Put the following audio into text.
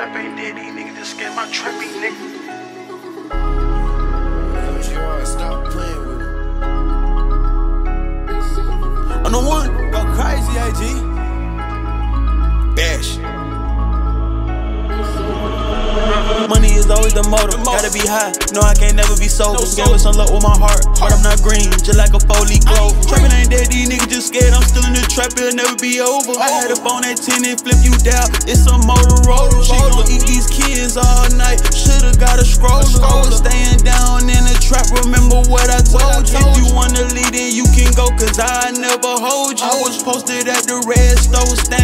trap ain't diddy, nigga. This game my trappy, nigga. Stop playing with me. I'm the one, go crazy, AG. Bash. Money is always the motive, gotta be high. No, I can't never be sober. Scared with some luck with my heart, but I'm not green, just like a Foley globe. Trappin' ain't dead, these niggas just scared. I'm still in the trap, it'll never be over. I had a phone at 10 and flip you down. It's a Motorola. She gon' eat these kids all night. Shoulda got a scroller. Staying down in the trap, remember what I told you. If you wanna lead, then you can go, cause I never hold you. I was posted at the red store.